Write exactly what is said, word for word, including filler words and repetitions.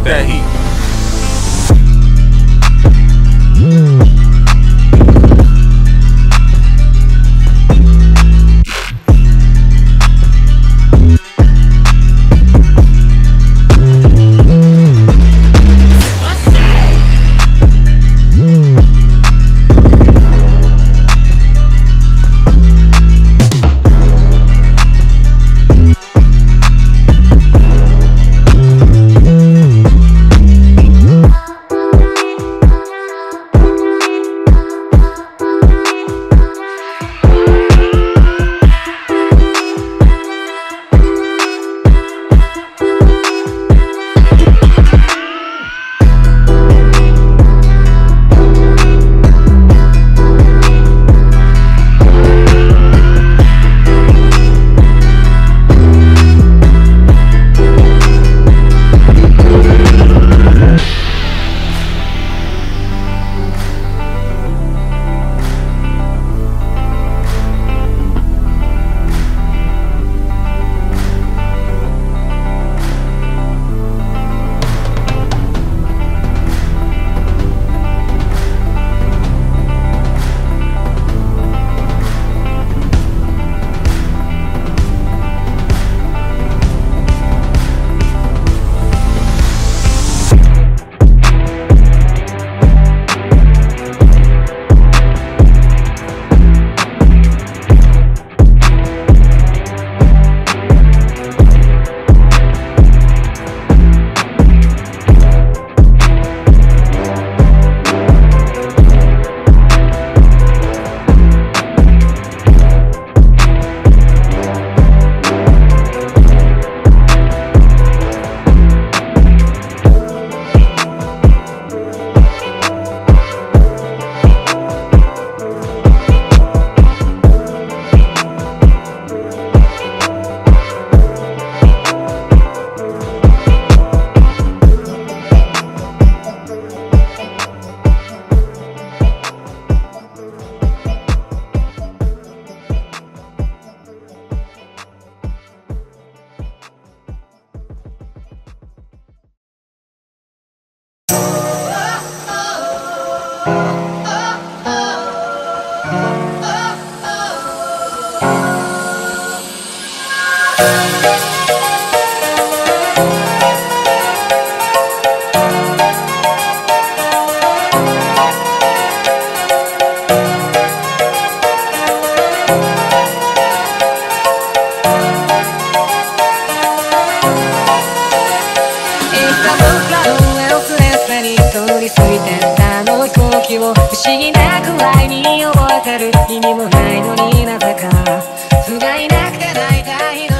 Rock that heat. Thank you.